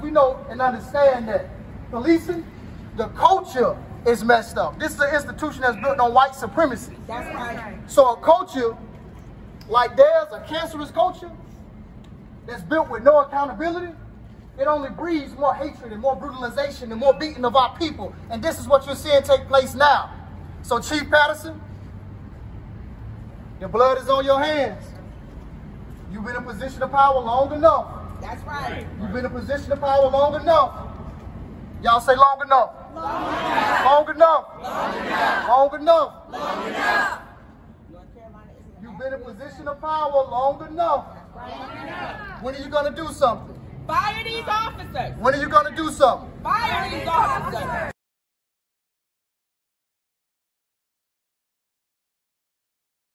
We know and understand that policing, the culture is messed up. This is an institution that's built on white supremacy. That's right. So a culture like theirs, a cancerous culture that's built with no accountability, it only breeds more hatred and more brutalization and more beating of our people. And this is what you're seeing take place now. So Chief Patterson, your blood is on your hands. You've been in a position of power long enough. That's right. You've been in a position of power long enough. Y'all say long enough. Long enough. Long enough. Long enough. Long enough. You've been in a position of power long enough. Long enough. When are you going to do something? Fire these officers. When are you going to do something? Fire these officers.